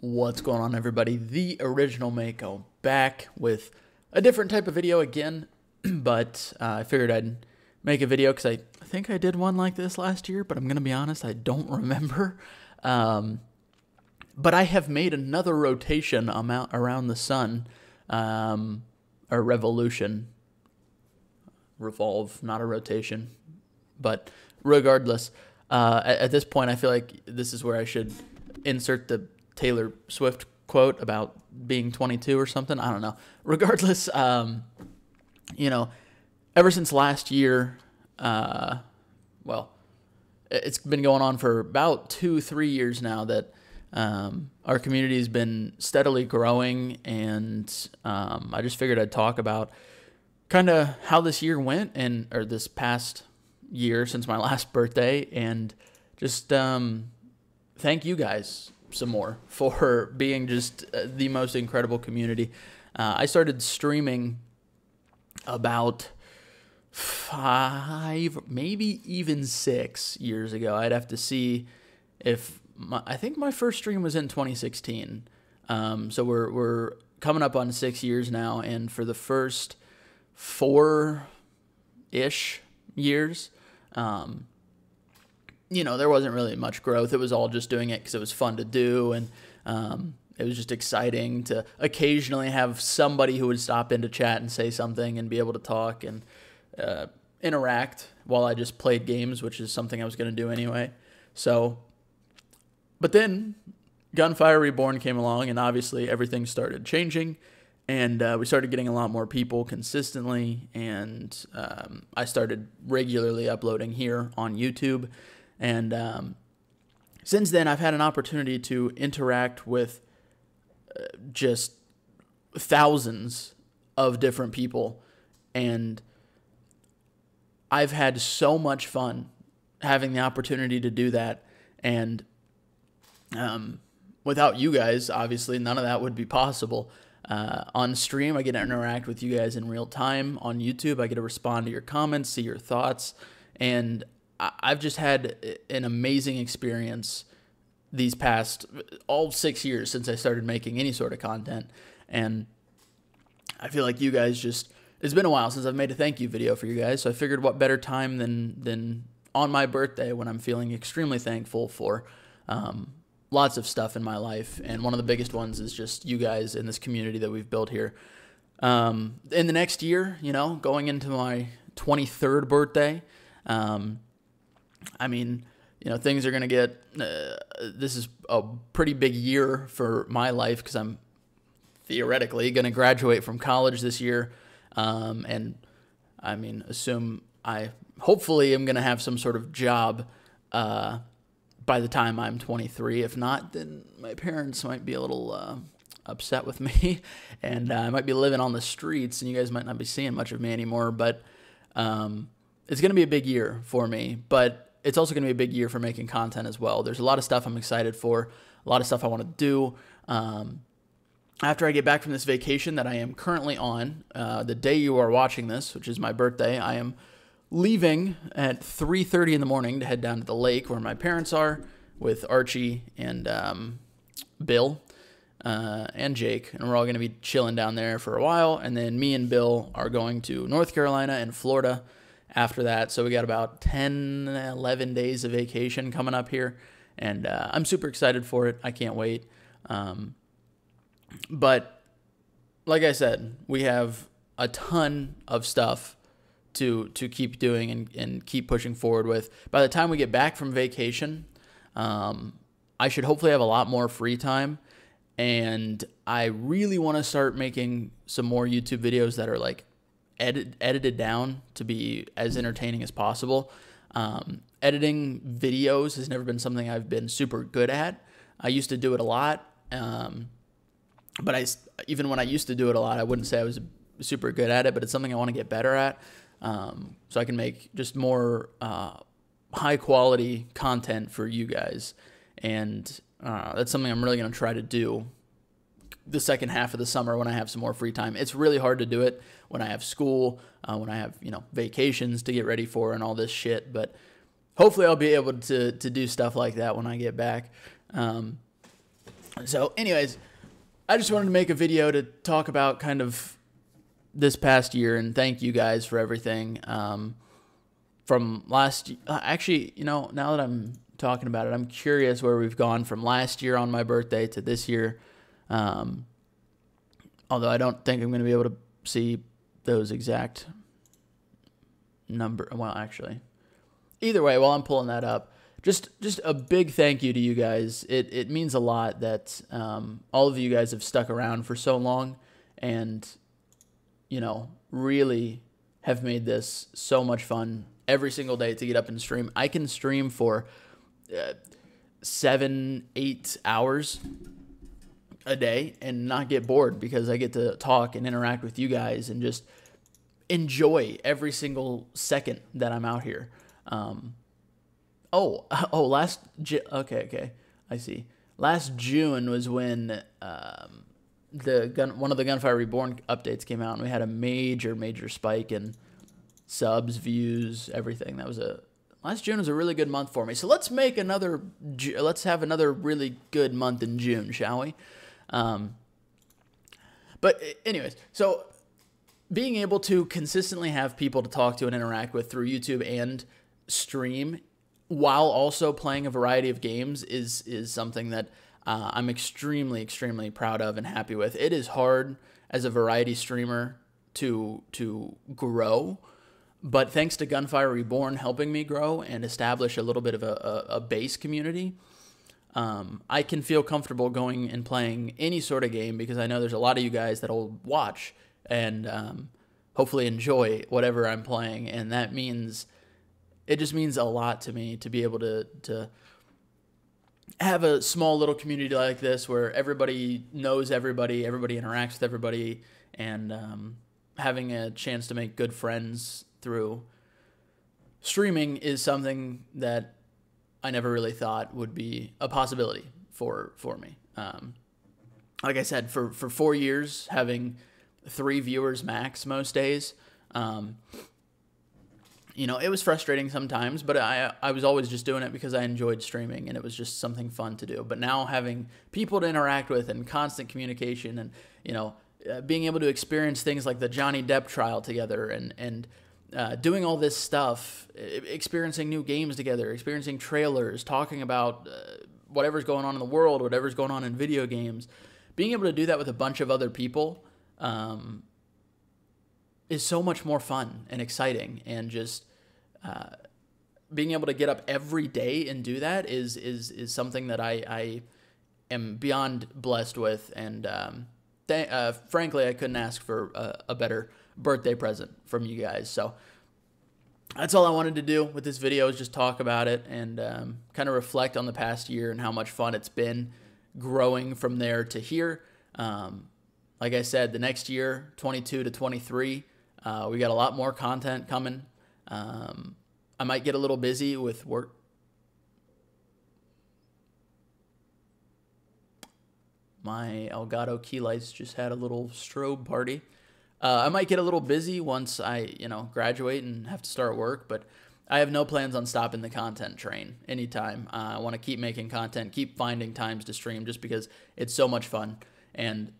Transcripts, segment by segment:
What's going on, everybody? The original Mako back with a different type of video again, but I figured I'd make a video because I think I did one like this last year, but I'm going to be honest, I don't remember. But I have made another rotation amount around the sun, or revolution. Revolve, not a rotation. But regardless, at this point, I feel like this is where I should insert the Taylor Swift quote about being 22 or something. I don't know. Regardless, you know, ever since last year, well, it's been going on for about 2-3 years now that our community has been steadily growing, and I just figured I'd talk about kind of how this year went, and or this past year since my last birthday, and just thank you guys some more for being just the most incredible community. I started streaming about 5, maybe even 6 years ago. I'd have to see if I think my first stream was in 2016. So we're coming up on 6 years now, and for the first 4-ish years, you know, there wasn't really much growth. It was all just doing it because it was fun to do, and it was just exciting to occasionally have somebody who would stop in to chat and say something and be able to talk and interact while I just played games, which is something I was going to do anyway. So, but then Gunfire Reborn came along, and obviously everything started changing, and we started getting a lot more people consistently, and I started regularly uploading here on YouTube. And since then, I've had an opportunity to interact with just thousands of different people. And I've had so much fun having the opportunity to do that. And without you guys, obviously, none of that would be possible. On stream, I get to interact with you guys in real time. On YouTube, I get to respond to your comments, see your thoughts, and I've just had an amazing experience these past all 6 years since I started making any sort of content. And I feel like you guys just, it's been a while since I've made a thank you video for you guys. So I figured what better time than on my birthday, when I'm feeling extremely thankful for lots of stuff in my life. And one of the biggest ones is just you guys in this community that we've built here. In the next year, you know, going into my 23rd birthday, I mean, you know, things are going to get, this is a pretty big year for my life because I'm theoretically going to graduate from college this year. And I mean, assume I hopefully am going to have some sort of job by the time I'm 23. If not, then my parents might be a little upset with me, and I might be living on the streets, and you guys might not be seeing much of me anymore. But it's going to be a big year for me, but it's also going to be a big year for making content as well. There's a lot of stuff I'm excited for, a lot of stuff I want to do. After I get back from this vacation that I am currently on, the day you are watching this, which is my birthday, I am leaving at 3:30 in the morning to head down to the lake where my parents are with Archie and Bill and Jake. And we're all going to be chilling down there for a while. And then me and Bill are going to North Carolina and Florida after that. So we got about 10, 11 days of vacation coming up here, and I'm super excited for it. I can't wait. But like I said, we have a ton of stuff to keep doing and keep pushing forward with. By the time we get back from vacation, I should hopefully have a lot more free time, and I really want to start making some more YouTube videos that are like edited down to be as entertaining as possible. Editing videos has never been something I've been super good at. I used to do it a lot, but even when I used to do it a lot, I wouldn't say I was super good at it, but it's something I want to get better at, so I can make just more high-quality content for you guys. And that's something I'm really going to try to do the second half of the summer when I have some more free time. It's really hard to do it when I have school, when I have, you know, vacations to get ready for and all this shit. But hopefully I'll be able to do stuff like that when I get back. So anyways, I just wanted to make a video to talk about kind of this past year and thank you guys for everything. From last, actually, you know, now that I'm talking about it, I'm curious where we've gone from last year on my birthday to this year. Although I don't think I'm going to be able to see those exact number. Well, actually, either way, while I'm pulling that up, just a big thank you to you guys. It means a lot that all of you guys have stuck around for so long and, you know, really have made this so much fun every single day to get up and stream. I can stream for 7-8 hours a day and not get bored because I get to talk and interact with you guys and just enjoy every single second that I'm out here. Okay. I see. Last June was when one of the Gunfire Reborn updates came out, and we had a major spike in subs, views, everything. That was last June was a really good month for me. So let's have another really good month in June, shall we? But anyways, so being able to consistently have people to talk to and interact with through YouTube and stream while also playing a variety of games is something that I'm extremely proud of and happy with. It is hard as a variety streamer to grow, but thanks to Gunfire Reborn helping me grow and establish a little bit of a base community, I can feel comfortable going and playing any sort of game because I know there's a lot of you guys that'll watch and hopefully enjoy whatever I'm playing, and that means... It just means a lot to me to be able to have a small little community like this where everybody knows everybody interacts with everybody, and having a chance to make good friends through streaming is something that I never really thought would be a possibility for me. Like I said, for 4 years, having 3 viewers max most days, you know, it was frustrating sometimes, but I was always just doing it because I enjoyed streaming and it was just something fun to do. But now having people to interact with and constant communication and, you know, being able to experience things like the Johnny Depp trial together and doing all this stuff, experiencing new games together, experiencing trailers, talking about whatever's going on in the world, whatever's going on in video games, being able to do that with a bunch of other people, is so much more fun and exciting, and just being able to get up every day and do that is something that I am beyond blessed with, and frankly, I couldn't ask for a better birthday present from you guys. So that's all I wanted to do with this video, is just talk about it and kind of reflect on the past year and how much fun it's been growing from there to here. Like I said, the next year, 22 to 23, we got a lot more content coming. I might get a little busy with work. My Elgato key lights just had a little strobe party. I might get a little busy once I, you know, graduate and have to start work, but I have no plans on stopping the content train anytime. I want to keep making content, keep finding times to stream, just because it's so much fun, and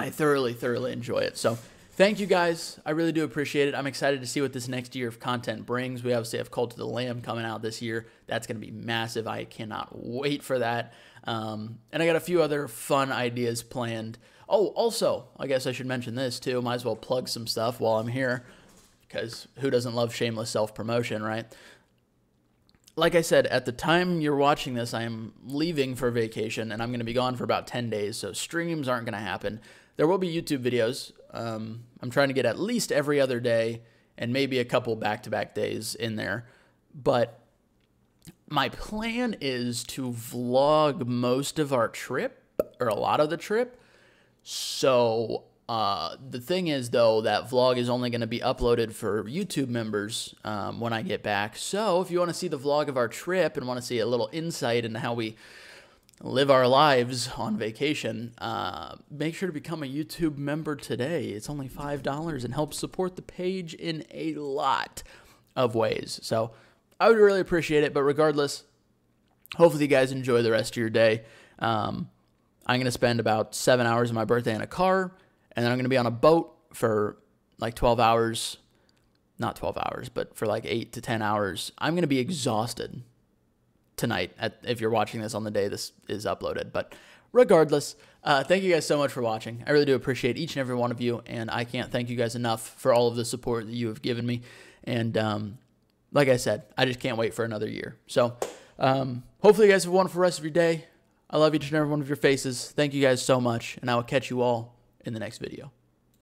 I thoroughly enjoy it. So thank you guys. I really do appreciate it. I'm excited to see what this next year of content brings. We obviously have Cult of the Lamb coming out this year. That's going to be massive. I cannot wait for that. And I got a few other fun ideas planned. Oh, also, I guess I should mention this too. Might as well plug some stuff while I'm here, because who doesn't love shameless self-promotion, right? Like I said, at the time you're watching this, I am leaving for vacation, and I'm going to be gone for about 10 days, so streams aren't going to happen. There will be YouTube videos. I'm trying to get at least every other day and maybe a couple back-to-back days in there. But my plan is to vlog most of our trip, or a lot of the trip. So the thing is, though, that vlog is only going to be uploaded for YouTube members when I get back. So if you want to see the vlog of our trip and want to see a little insight into how we live our lives on vacation, make sure to become a YouTube member today. It's only $5 and helps support the page in a lot of ways. So I would really appreciate it. But regardless, hopefully you guys enjoy the rest of your day. I'm going to spend about 7 hours of my birthday in a car, and then I'm going to be on a boat for like 12 hours, not 12 hours, but for like 8 to 10 hours. I'm going to be exhausted tonight if you're watching this on the day this is uploaded. But regardless, thank you guys so much for watching. I really do appreciate each and every one of you, and I can't thank you guys enough for all of the support that you have given me. And like I said, I just can't wait for another year. So hopefully you guys have a wonderful rest of your day. I love each and every one of your faces. Thank you guys so much, and I will catch you all in the next video.